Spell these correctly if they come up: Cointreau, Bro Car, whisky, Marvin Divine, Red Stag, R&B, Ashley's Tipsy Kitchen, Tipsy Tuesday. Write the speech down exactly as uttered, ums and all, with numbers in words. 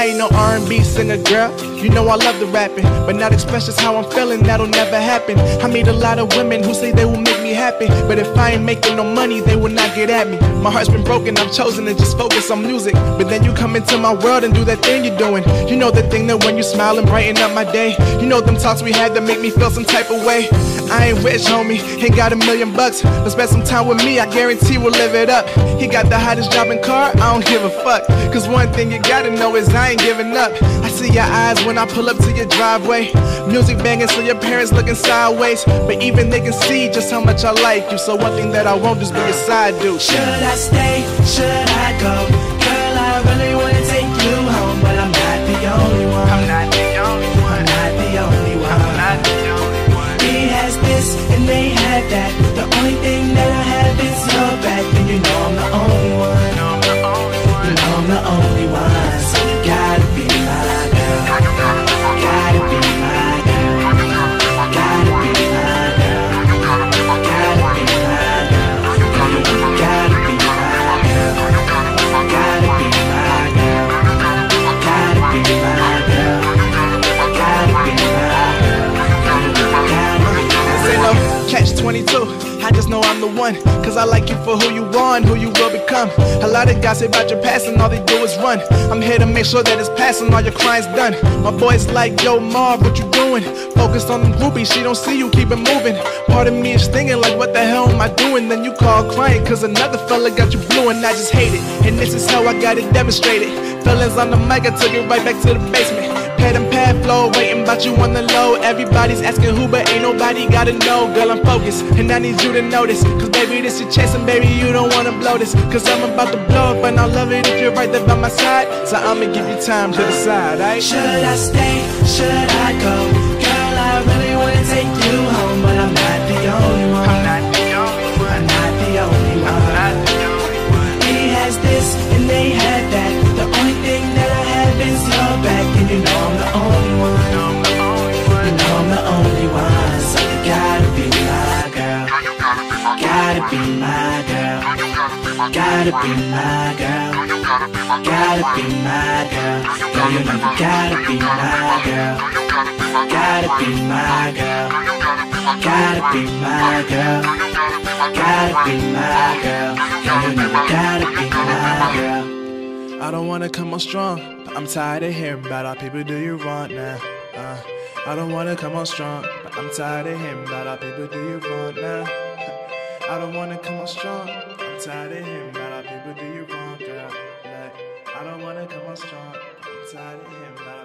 I ain't no R and B singer, girl. You know I love the rapping, but not expressions how I'm feeling, that'll never happen. I meet a lot of women who say they will make me happy, but if I ain't making no money, they will not get at me. My heart's been broken, I'm chosen to just focus on music. But then you come into my world and do that thing you're doing. You know the thing that when you smile and brighten up my day. You know them talks we had that make me feel some type of way. I ain't rich, homie, ain't got a million bucks, but spend some time with me, I guarantee we'll live it up. He got the hottest job and car, I don't give a fuck, cause one thing you gotta know is I ain't giving up. I see your eyes when I pull up to your driveway, music banging so your parents looking sideways, but even they can see just how much I like you. So one thing that I won't do is be your side dude. Should I stay, should I go? Girl, I really wanna take you home, but I'm not the only one. I'm not the only one. I'm not the only one. I'm not the only one. He has this and they have that, the only thing that I have is your back. And you know I'm the only one. No, I'm the only one. You know I'm the only one. So you gotta be my girl. Gotta be my girl. Gotta be my girl. Gotta be my girl. Gotta be my girl. Gotta be my girl. Gotta be my girl. Gotta be my girl. Say no catch twenty-two. I just know I'm the one, cause I like you for who you are and who you will become. A lot of guys say about your past and all they do is run. I'm here to make sure that it's passing, all your clients done. My boy's like, yo Marv, what you doing? Focused on the groupies, she don't see you, keep it moving. Part of me is thinking like, what the hell am I doing? Then you call crying cause another fella got you blue, and I just hate it. And this is how I got it demonstrated. Feelings on the mic, I took it right back to the basement. Pad and pad flow, waiting about you on the low. Everybody's asking who, but ain't nobody gotta know. Girl, I'm focused, and I need you to know this, cause baby, this your chance, and baby, you don't wanna blow this. Cause I'm about to blow up, and I love it if you're right there by my side. So I'ma give you time to decide, right? Should I stay? Should I go? Girl, I really wanna take you home, but I'm not the only one. I'm not the only one. I'm not the only one. I'm not the only one. He has this, and they had that. The only thing that I have is your back, and you know I'm the only one. You know I'm the only one. You know I'm the only one. So you gotta be my girl. Gotta be my girl. Gotta be my girl. Gotta be my girl. Girl, you know you gotta be my girl. Gotta be my girl. Gotta be my girl. Gotta be my girl. Girl, you know you gotta be my girl. I don't wanna come on strong, but I'm tired of hearing about how people do you wrong now. Uh, I don't wanna come on strong, but I'm tired of hearing about how people do you wrong now. I don't wanna come on strong, I'm tired of hearing about how people do you wrong, girl. Like, I don't wanna come on strong, I'm tired of hearing about.